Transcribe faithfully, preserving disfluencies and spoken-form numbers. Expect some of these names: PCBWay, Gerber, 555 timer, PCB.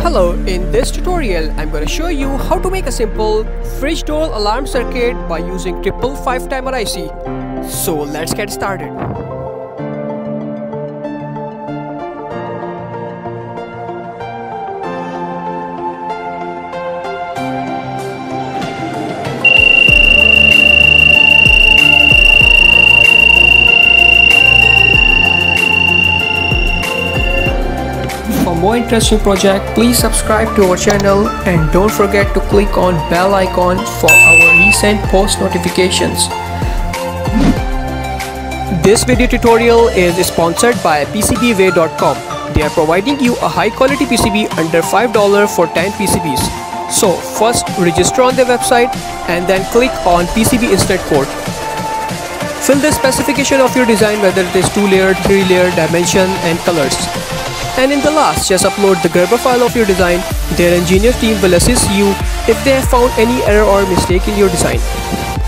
Hello, in this tutorial I'm going to show you how to make a simple fridge door alarm circuit by using triple five timer I C. So let's get started. For more interesting project, please subscribe to our channel and don't forget to click on bell icon for our recent post notifications. This video tutorial is sponsored by P C B way dot com. They are providing you a high quality P C B under five dollars for ten P C Bs. So first register on their website and then click on P C B Instant Quote. Fill the specification of your design, whether it is two layer, three layer, dimension and colors. And in the last, just upload the Gerber file of your design. Their engineer team will assist you if they have found any error or mistake in your design.